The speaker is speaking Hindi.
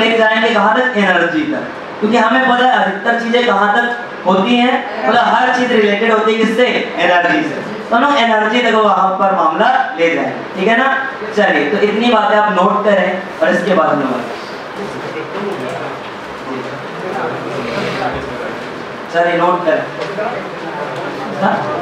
लेके जाएंगे कहाँ तक? एनर्जी तक। क्योंकि हमें पता है अधिकतर चीजें कहाँ तक होती हैं, मतलब हर चीज रिलेटेड होती है किससे? एनर्जी से। तो हम एनर्जी तक वहाँ पर मामला ले जाएंगे, ठीक है ना। चलिए, तो इतनी बातें आप नोट करें और इसके बाद नंबर चलिए नोट करें।